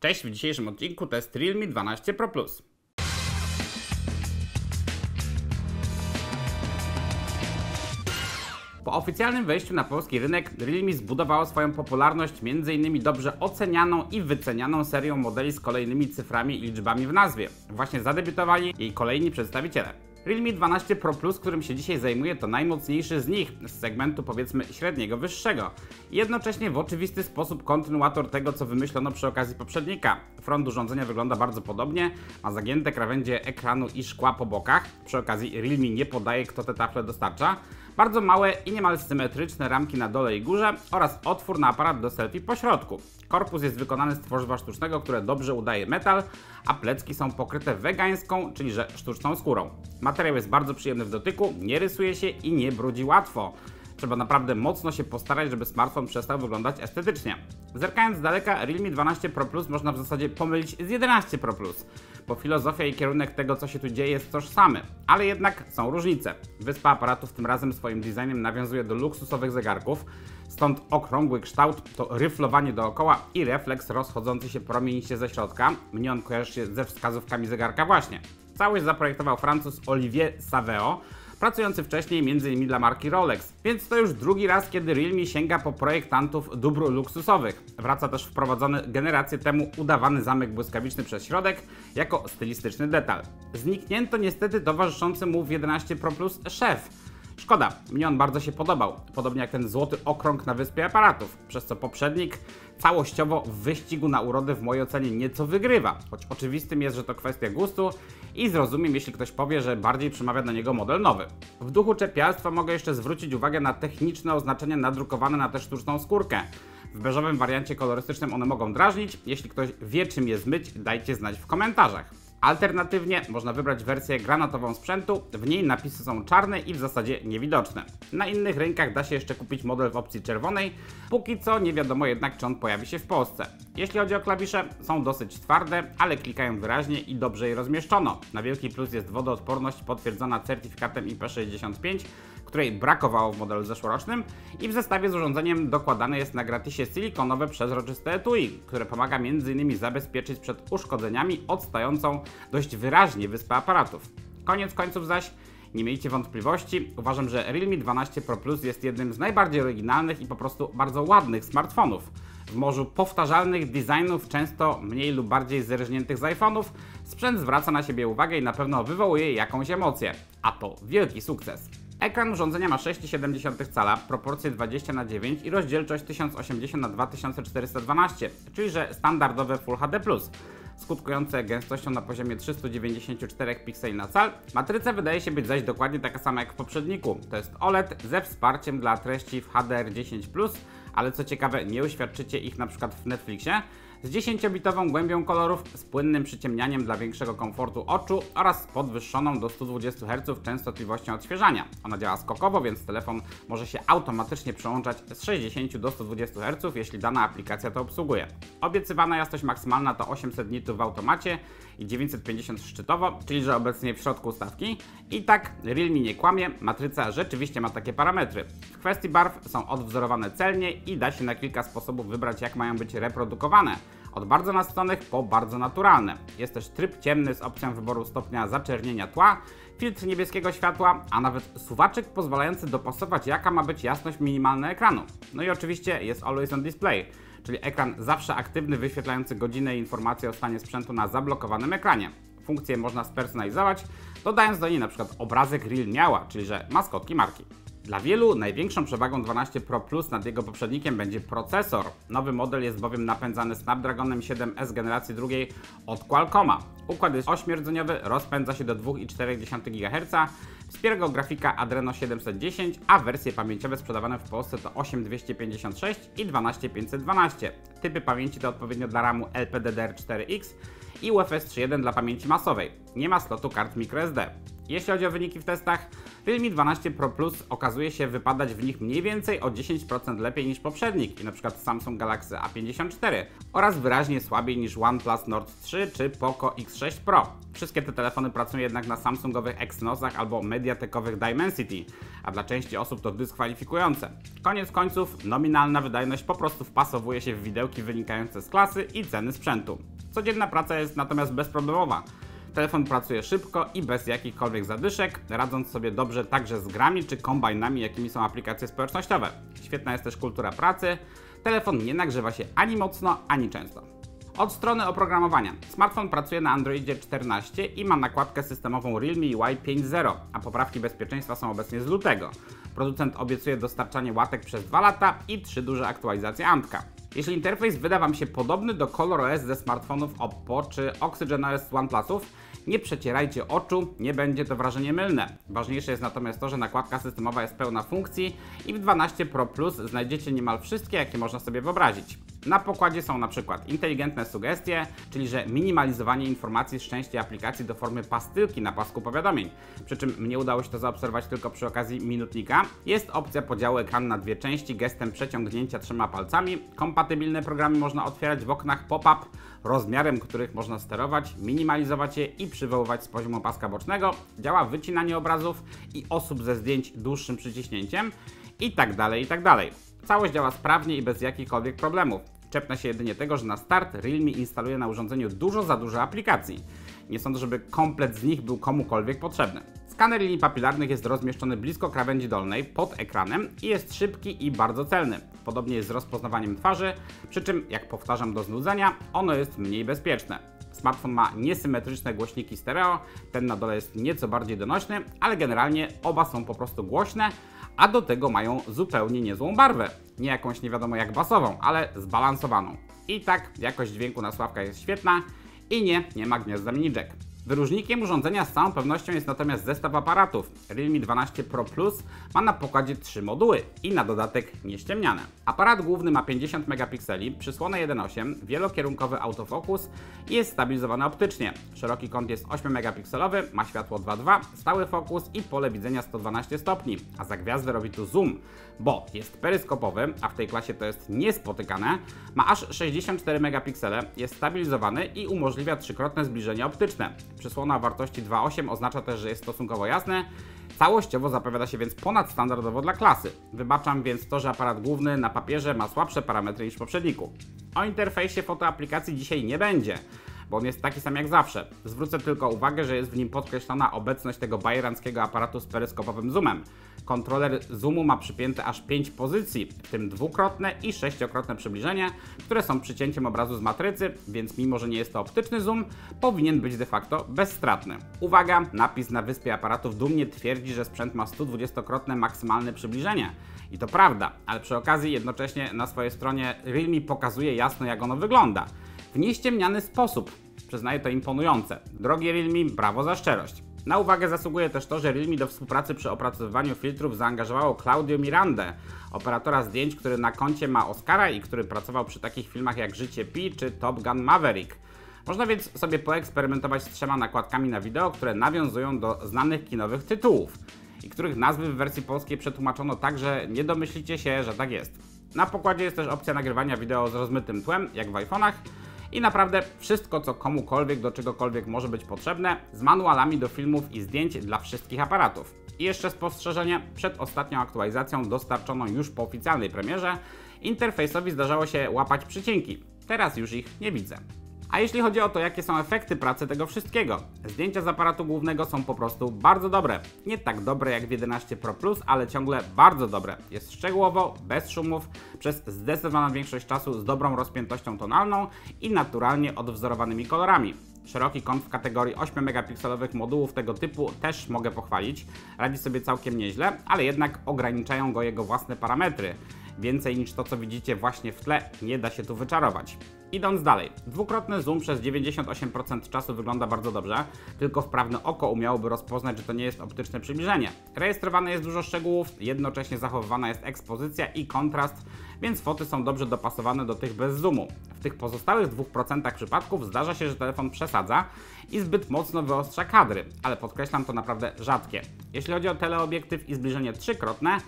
Cześć, w dzisiejszym odcinku test Realme 12 Pro Plus. Po oficjalnym wejściu na polski rynek Realme zbudowało swoją popularność m.in. dobrze ocenianą i wycenianą serią modeli z kolejnymi cyframi i liczbami w nazwie. Właśnie zadebiutowali jej kolejni przedstawiciele. Realme 12 Pro Plus, którym się dzisiaj zajmuję, to najmocniejszy z nich, z segmentu powiedzmy średniego wyższego. I jednocześnie w oczywisty sposób kontynuator tego, co wymyślono przy okazji poprzednika. Front urządzenia wygląda bardzo podobnie, ma zagięte krawędzie ekranu i szkła po bokach. Przy okazji Realme nie podaje, kto te tafle dostarcza. Bardzo małe i niemal symetryczne ramki na dole i górze oraz otwór na aparat do selfie po środku. Korpus jest wykonany z tworzywa sztucznego, które dobrze udaje metal, a plecki są pokryte wegańską, czyli że sztuczną skórą. Materiał jest bardzo przyjemny w dotyku, nie rysuje się i nie brudzi łatwo. Trzeba naprawdę mocno się postarać, żeby smartfon przestał wyglądać estetycznie. Zerkając z daleka, Realme 12 Pro Plus można w zasadzie pomylić z 11 Pro Plus, bo filozofia i kierunek tego, co się tu dzieje, jest tożsamy, ale jednak są różnice. Wyspa aparatów tym razem swoim designem nawiązuje do luksusowych zegarków, stąd okrągły kształt, to ryflowanie dookoła i refleks rozchodzący się promień się ze środka. Mnie on kojarzy się ze wskazówkami zegarka właśnie. Całość zaprojektował Francuz Olivier Saveau, pracujący wcześniej m.in. dla marki Rolex, więc to już drugi raz, kiedy Realme sięga po projektantów dóbr luksusowych. Wraca też wprowadzony generację temu udawany zamek błyskawiczny przez środek jako stylistyczny detal. Zniknięto niestety towarzyszący mu w 11 Pro Plus szef. Szkoda, mnie on bardzo się podobał, podobnie jak ten złoty okrąg na wyspie aparatów, przez co poprzednik całościowo w wyścigu na urodę w mojej ocenie nieco wygrywa, choć oczywistym jest, że to kwestia gustu i zrozumiem, jeśli ktoś powie, że bardziej przemawia do niego model nowy. W duchu czepialstwa mogę jeszcze zwrócić uwagę na techniczne oznaczenia nadrukowane na tę sztuczną skórkę. W beżowym wariancie kolorystycznym one mogą drażnić, jeśli ktoś wie, czym je zmyć, dajcie znać w komentarzach. Alternatywnie można wybrać wersję granatową sprzętu, w niej napisy są czarne i w zasadzie niewidoczne. Na innych rynkach da się jeszcze kupić model w opcji czerwonej, póki co nie wiadomo jednak, czy on pojawi się w Polsce. Jeśli chodzi o klawisze, są dosyć twarde, ale klikają wyraźnie i dobrze je rozmieszczono. Na wielki plus jest wodoodporność potwierdzona certyfikatem IP65, której brakowało w modelu zeszłorocznym, i w zestawie z urządzeniem dokładane jest na gratisie silikonowe przezroczyste etui, które pomaga m.in. zabezpieczyć przed uszkodzeniami odstającą dość wyraźnie wyspę aparatów. Koniec końców zaś, nie miejcie wątpliwości, uważam, że Realme 12 Pro Plus jest jednym z najbardziej oryginalnych i po prostu bardzo ładnych smartfonów. W morzu powtarzalnych designów, często mniej lub bardziej zerżniętych z iPhone'ów, sprzęt zwraca na siebie uwagę i na pewno wywołuje jakąś emocję, a to wielki sukces. Ekran urządzenia ma 6,7 cala, proporcje 20:9 i rozdzielczość 1080x2412, czyli że standardowe Full HD+, skutkujące gęstością na poziomie 394 pikseli na cal. Matryca wydaje się być zaś dokładnie taka sama jak w poprzedniku. To jest OLED ze wsparciem dla treści w HDR10+, ale co ciekawe, nie uświadczycie ich np. w Netflixie, z 10-bitową głębią kolorów, z płynnym przyciemnianiem dla większego komfortu oczu oraz z podwyższoną do 120 Hz częstotliwością odświeżania. Ona działa skokowo, więc telefon może się automatycznie przełączać z 60 do 120 Hz, jeśli dana aplikacja to obsługuje. Obiecywana jasność maksymalna to 800 nitów w automacie i 950 szczytowo, czyli że obecnie w środku ustawki. I tak, Realme nie kłamie, matryca rzeczywiście ma takie parametry. W kwestii barw są odwzorowane celnie i da się na kilka sposobów wybrać, jak mają być reprodukowane. Od bardzo nasyconych po bardzo naturalne. Jest też tryb ciemny z opcją wyboru stopnia zaczernienia tła, filtr niebieskiego światła, a nawet suwaczek pozwalający dopasować, jaka ma być jasność minimalna ekranu. No i oczywiście jest Always on Display, czyli ekran zawsze aktywny, wyświetlający godzinę i informacje o stanie sprzętu na zablokowanym ekranie. Funkcję można spersonalizować, dodając do niej np. obrazek Real Miała, czyli że maskotki marki. Dla wielu największą przewagą 12 Pro Plus nad jego poprzednikiem będzie procesor. Nowy model jest bowiem napędzany Snapdragonem 7S generacji drugiej od Qualcomma. Układ jest 8-rdzeniowy, rozpędza się do 2,4 GHz, wspiera go grafika Adreno 710, a wersje pamięciowe sprzedawane w Polsce to 8256 i 12512. Typy pamięci to odpowiednio dla RAMu LPDDR4X i UFS 3.1 dla pamięci masowej. Nie ma slotu kart microSD. Jeśli chodzi o wyniki w testach, Realme 12 Pro Plus okazuje się wypadać w nich mniej więcej o 10% lepiej niż poprzednik i np. Samsung Galaxy A54 oraz wyraźnie słabiej niż OnePlus Nord 3 czy Poco X6 Pro. Wszystkie te telefony pracują jednak na samsungowych Exynosach albo mediatekowych Dimensity, a dla części osób to dyskwalifikujące. Koniec końców nominalna wydajność po prostu wpasowuje się w widełki wynikające z klasy i ceny sprzętu. Codzienna praca jest natomiast bezproblemowa. Telefon pracuje szybko i bez jakichkolwiek zadyszek, radząc sobie dobrze także z grami czy kombajnami, jakimi są aplikacje społecznościowe. Świetna jest też kultura pracy. Telefon nie nagrzewa się ani mocno, ani często. Od strony oprogramowania. Smartfon pracuje na Androidzie 14 i ma nakładkę systemową Realme UI 5.0, a poprawki bezpieczeństwa są obecnie z lutego. Producent obiecuje dostarczanie łatek przez 2 lata i 3 duże aktualizacje Antka. Jeśli interfejs wyda Wam się podobny do ColorOS ze smartfonów Oppo czy OxygenOS z OnePlusów, nie przecierajcie oczu, nie będzie to wrażenie mylne. Ważniejsze jest natomiast to, że nakładka systemowa jest pełna funkcji i w 12 Pro Plus znajdziecie niemal wszystkie, jakie można sobie wyobrazić. Na pokładzie są np. inteligentne sugestie, czyli że minimalizowanie informacji z części aplikacji do formy pastylki na pasku powiadomień, przy czym mnie udało się to zaobserwować tylko przy okazji minutnika. Jest opcja podziału ekranu na dwie części gestem przeciągnięcia 3 palcami. Kompatybilne programy można otwierać w oknach pop-up, rozmiarem których można sterować, minimalizować je i przywoływać z poziomu paska bocznego. Działa wycinanie obrazów i osób ze zdjęć dłuższym przyciśnięciem itd. itd. Całość działa sprawnie i bez jakichkolwiek problemów. Czepnę się jedynie tego, że na start Realme instaluje na urządzeniu dużo za dużo aplikacji. Nie sądzę, żeby komplet z nich był komukolwiek potrzebny. Skaner linii papilarnych jest rozmieszczony blisko krawędzi dolnej, pod ekranem i jest szybki i bardzo celny. Podobnie jest z rozpoznawaniem twarzy, przy czym, jak powtarzam do znudzenia, ono jest mniej bezpieczne. Smartfon ma niesymetryczne głośniki stereo, ten na dole jest nieco bardziej donośny, ale generalnie oba są po prostu głośne, a do tego mają zupełnie niezłą barwę. Nie jakąś nie wiadomo jak basową, ale zbalansowaną. I tak jakość dźwięku na słuchawkach jest świetna i nie ma gniazda mini jack. Wyróżnikiem urządzenia z całą pewnością jest natomiast zestaw aparatów. Realme 12 Pro Plus ma na pokładzie 3 moduły i na dodatek nieściemniane. Aparat główny ma 50 megapikseli, przysłonę 1.8, wielokierunkowy autofokus i jest stabilizowany optycznie. Szeroki kąt jest 8 megapikselowy, ma światło 2.2, stały fokus i pole widzenia 112 stopni, a za gwiazdę robi tu zoom, bo jest peryskopowy, a w tej klasie to jest niespotykane, ma aż 64 megapiksele, jest stabilizowany i umożliwia trzykrotne zbliżenie optyczne. Przysłona o wartości 2.8 oznacza też, że jest stosunkowo jasne. Całościowo zapowiada się więc ponadstandardowo dla klasy. Wybaczam więc to, że aparat główny na papierze ma słabsze parametry niż w poprzedniku. O interfejsie fotoaplikacji dzisiaj nie będzie, bo on jest taki sam jak zawsze. Zwrócę tylko uwagę, że jest w nim podkreślona obecność tego bajeranckiego aparatu z peryskopowym zoomem. Kontroler zoomu ma przypięte aż 5 pozycji, w tym dwukrotne i 6-krotne przybliżenie, które są przycięciem obrazu z matrycy, więc mimo, że nie jest to optyczny zoom, powinien być de facto bezstratny. Uwaga, napis na wyspie aparatów dumnie twierdzi, że sprzęt ma 120-krotne maksymalne przybliżenie. I to prawda, ale przy okazji jednocześnie na swojej stronie Realme pokazuje jasno, jak ono wygląda. W nieściemniany sposób. Przyznaję, to imponujące. Drogie Realme, brawo za szczerość. Na uwagę zasługuje też to, że Realme do współpracy przy opracowywaniu filtrów zaangażowało Claudio Mirandę, operatora zdjęć, który na koncie ma Oscara i który pracował przy takich filmach jak Życie Pi czy Top Gun Maverick. Można więc sobie poeksperymentować z 3 nakładkami na wideo, które nawiązują do znanych kinowych tytułów i których nazwy w wersji polskiej przetłumaczono tak, że nie domyślicie się, że tak jest. Na pokładzie jest też opcja nagrywania wideo z rozmytym tłem, jak w iPhone'ach. I naprawdę wszystko, co komukolwiek do czegokolwiek może być potrzebne, z manualami do filmów i zdjęć dla wszystkich aparatów. I jeszcze spostrzeżenie, przed ostatnią aktualizacją dostarczoną już po oficjalnej premierze, interfejsowi zdarzało się łapać przycinki. Teraz już ich nie widzę. A jeśli chodzi o to, jakie są efekty pracy tego wszystkiego, zdjęcia z aparatu głównego są po prostu bardzo dobre. Nie tak dobre jak w 11 Pro Plus, ale ciągle bardzo dobre. Jest szczegółowo, bez szumów, przez zdecydowaną większość czasu z dobrą rozpiętością tonalną i naturalnie odwzorowanymi kolorami. Szeroki kąt w kategorii 8 megapikselowych modułów tego typu też mogę pochwalić. Radzi sobie całkiem nieźle, ale jednak ograniczają go jego własne parametry. Więcej niż to, co widzicie właśnie w tle, nie da się tu wyczarować. Idąc dalej, dwukrotny zoom przez 98% czasu wygląda bardzo dobrze, tylko wprawne oko umiałoby rozpoznać, że to nie jest optyczne przybliżenie. Rejestrowane jest dużo szczegółów, jednocześnie zachowywana jest ekspozycja i kontrast, więc foty są dobrze dopasowane do tych bez zoomu. W tych pozostałych 2% przypadków zdarza się, że telefon przesadza i zbyt mocno wyostrza kadry, ale podkreślam, to naprawdę rzadkie. Jeśli chodzi o teleobiektyw i zbliżenie trzykrotne,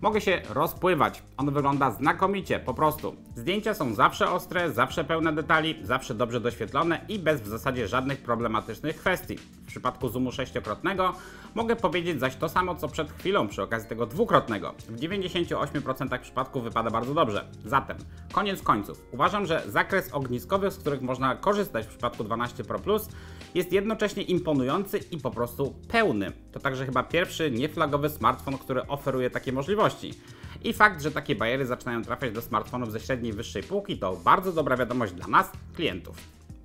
mogę się rozpływać. On wygląda znakomicie, po prostu. Zdjęcia są zawsze ostre, zawsze pełne detali, zawsze dobrze doświetlone i bez w zasadzie żadnych problematycznych kwestii. W przypadku zoomu sześciokrotnego mogę powiedzieć zaś to samo, co przed chwilą przy okazji tego dwukrotnego. W 98% przypadków wypada bardzo dobrze. Zatem, koniec końców, uważam, że zakres ogniskowych, z których można korzystać w przypadku 12 Pro Plus, jest jednocześnie imponujący i po prostu pełny. To także chyba pierwszy nieflagowy smartfon, który oferuje takie możliwości. I fakt, że takie bajery zaczynają trafiać do smartfonów ze średniej i wyższej półki, to bardzo dobra wiadomość dla nas, klientów.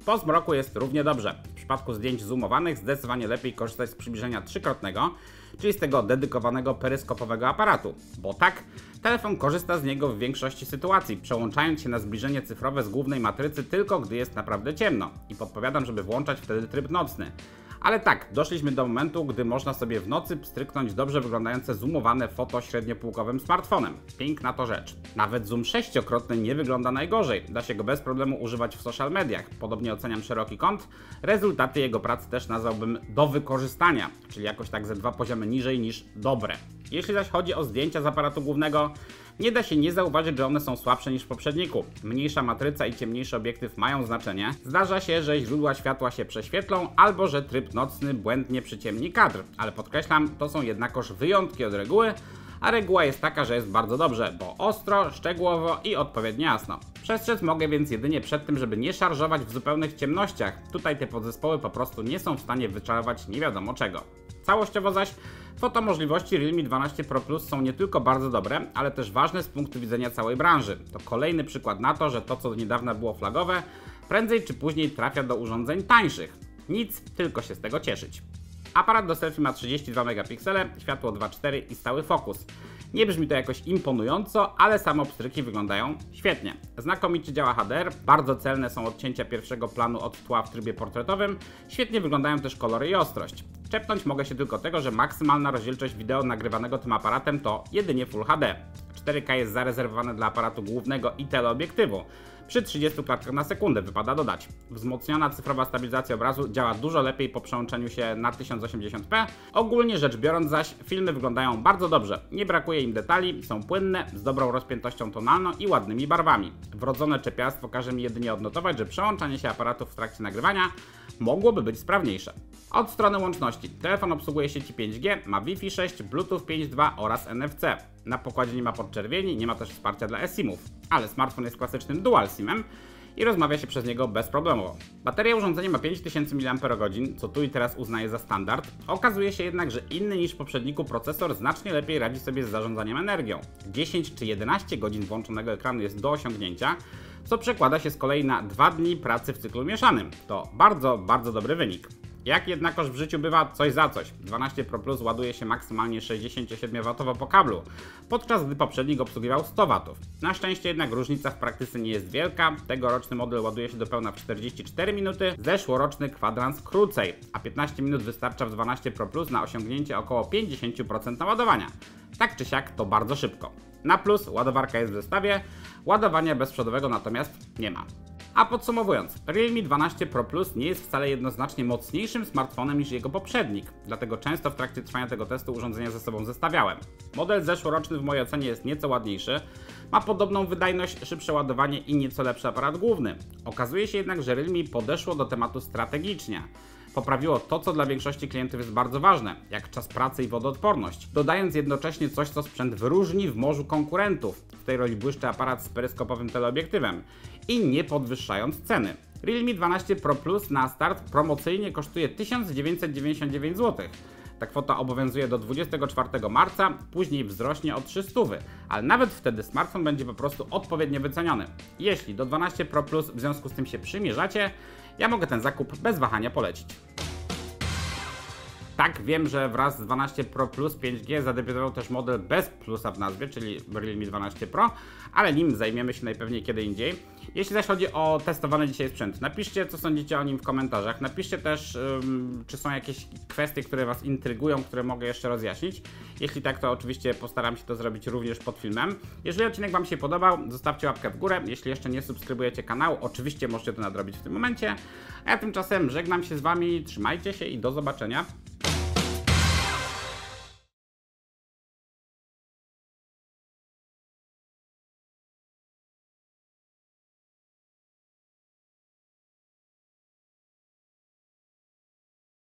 Po zmroku jest równie dobrze. W przypadku zdjęć zoomowanych zdecydowanie lepiej korzystać z przybliżenia trzykrotnego, czyli z tego dedykowanego peryskopowego aparatu, bo tak, telefon korzysta z niego w większości sytuacji, przełączając się na zbliżenie cyfrowe z głównej matrycy tylko gdy jest naprawdę ciemno i podpowiadam, żeby włączać wtedy tryb nocny. Ale tak, doszliśmy do momentu, gdy można sobie w nocy pstryknąć dobrze wyglądające zoomowane foto średniopółkowym smartfonem. Piękna to rzecz. Nawet zoom sześciokrotny nie wygląda najgorzej. Da się go bez problemu używać w social mediach. Podobnie oceniam szeroki kąt. Rezultaty jego pracy też nazwałbym do wykorzystania, czyli jakoś tak ze 2 poziomy niżej niż dobre. Jeśli zaś chodzi o zdjęcia z aparatu głównego, nie da się nie zauważyć, że one są słabsze niż w poprzedniku. Mniejsza matryca i ciemniejszy obiektyw mają znaczenie. Zdarza się, że źródła światła się prześwietlą albo że tryb nocny błędnie przyciemni kadr. Ale podkreślam, to są jednakoż wyjątki od reguły, a reguła jest taka, że jest bardzo dobrze, bo ostro, szczegółowo i odpowiednio jasno. Przestrzec mogę więc jedynie przed tym, żeby nie szarżować w zupełnych ciemnościach. Tutaj te podzespoły po prostu nie są w stanie wyczarować nie wiadomo czego. Całościowo zaś fotomożliwości Realme 12 Pro Plus są nie tylko bardzo dobre, ale też ważne z punktu widzenia całej branży. To kolejny przykład na to, że to, co do niedawna było flagowe, prędzej czy później trafia do urządzeń tańszych. Nic, tylko się z tego cieszyć. Aparat do selfie ma 32 megapiksele, światło 2.4 i stały fokus. Nie brzmi to jakoś imponująco, ale same pstryki wyglądają świetnie. Znakomicie działa HDR, bardzo celne są odcięcia pierwszego planu od tła w trybie portretowym, świetnie wyglądają też kolory i ostrość. Czepnąć mogę się tylko tego, że maksymalna rozdzielczość wideo nagrywanego tym aparatem to jedynie Full HD. 4K jest zarezerwowane dla aparatu głównego i teleobiektywu. Przy 30 klatkach na sekundę wypada dodać. Wzmocniona cyfrowa stabilizacja obrazu działa dużo lepiej po przełączeniu się na 1080p. Ogólnie rzecz biorąc zaś, filmy wyglądają bardzo dobrze. Nie brakuje im detali, są płynne, z dobrą rozpiętością tonalną i ładnymi barwami. Wrodzone czepiastwo każe mi jedynie odnotować, że przełączanie się aparatów w trakcie nagrywania mogłoby być sprawniejsze. Od strony łączności. Telefon obsługuje sieci 5G, ma Wi-Fi 6, Bluetooth 5.2 oraz NFC. Na pokładzie nie ma podczerwieni, nie ma też wsparcia dla eSIM-ów, ale smartfon jest klasycznym dual SIM-em i rozmawia się przez niego bezproblemowo. Bateria urządzenia ma 5000 mAh, co tu i teraz uznaję za standard. Okazuje się jednak, że inny niż w poprzedniku procesor znacznie lepiej radzi sobie z zarządzaniem energią. 10 czy 11 godzin włączonego ekranu jest do osiągnięcia, co przekłada się z kolei na 2 dni pracy w cyklu mieszanym. To bardzo, bardzo dobry wynik. Jak jednakoż w życiu bywa, coś za coś. 12 Pro Plus ładuje się maksymalnie 67W po kablu, podczas gdy poprzednik obsługiwał 100W. Na szczęście jednak różnica w praktyce nie jest wielka. Tegoroczny model ładuje się do pełna w 44 minuty, zeszłoroczny kwadrans krócej, a 15 minut wystarcza w 12 Pro Plus na osiągnięcie około 50% naładowania. Tak czy siak to bardzo szybko. Na plus ładowarka jest w zestawie, ładowania bezprzewodowego natomiast nie ma. A podsumowując, Realme 12 Pro Plus nie jest wcale jednoznacznie mocniejszym smartfonem niż jego poprzednik, dlatego często w trakcie trwania tego testu urządzenia ze sobą zestawiałem. Model zeszłoroczny w mojej ocenie jest nieco ładniejszy, ma podobną wydajność, szybsze ładowanie i nieco lepszy aparat główny. Okazuje się jednak, że Realme podeszło do tematu strategicznie. Poprawiło to, co dla większości klientów jest bardzo ważne, jak czas pracy i wodoodporność, dodając jednocześnie coś, co sprzęt wyróżni w morzu konkurentów. W tej roli błyszczy aparat z peryskopowym teleobiektywem i nie podwyższając ceny. Realme 12 Pro Plus na start promocyjnie kosztuje 1999 zł. Ta kwota obowiązuje do 24 marca, później wzrośnie o 300 zł, ale nawet wtedy smartfon będzie po prostu odpowiednio wyceniony. Jeśli do 12 Pro Plus w związku z tym się przymierzacie, ja mogę ten zakup bez wahania polecić. Tak, wiem, że wraz z 12 Pro Plus 5G zadebiutował też model bez plusa w nazwie, czyli Realme 12 Pro, ale nim zajmiemy się najpewniej kiedy indziej. Jeśli zaś chodzi o testowany dzisiaj sprzęt, napiszcie, co sądzicie o nim w komentarzach. Napiszcie też, czy są jakieś kwestie, które Was intrygują, które mogę jeszcze rozjaśnić. Jeśli tak, to oczywiście postaram się to zrobić również pod filmem. Jeżeli odcinek Wam się podobał, zostawcie łapkę w górę. Jeśli jeszcze nie subskrybujecie kanału, oczywiście możecie to nadrobić w tym momencie. A ja tymczasem żegnam się z Wami, trzymajcie się i do zobaczenia.